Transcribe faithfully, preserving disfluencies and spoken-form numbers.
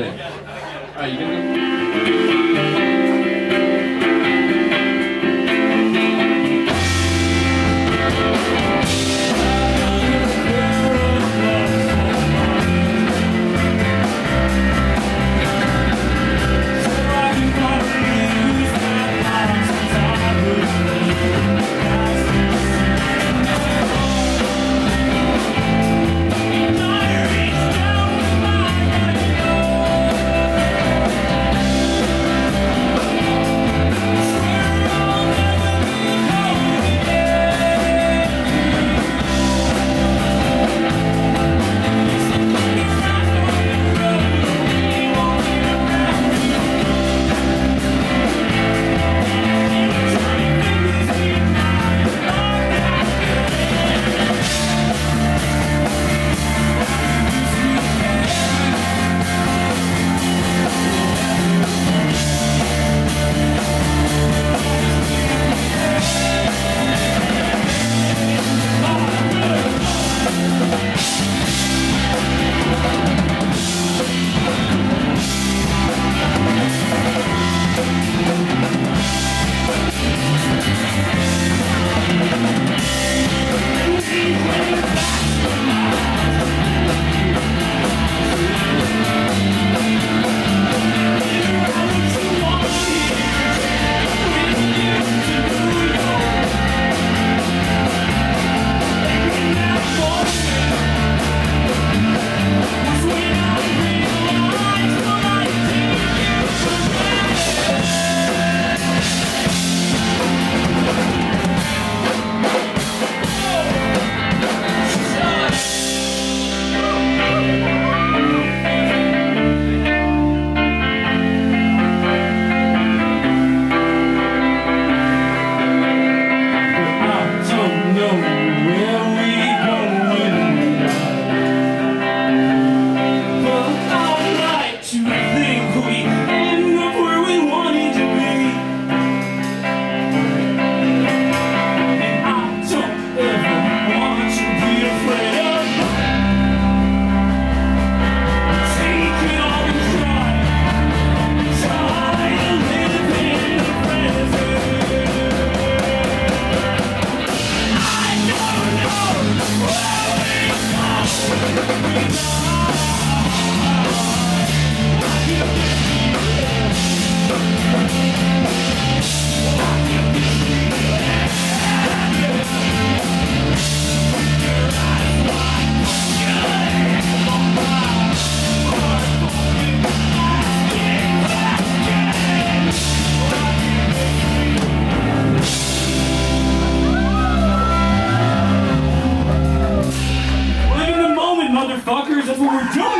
Actually. Alright, you gonna go? Fuckers, that's what we're doing!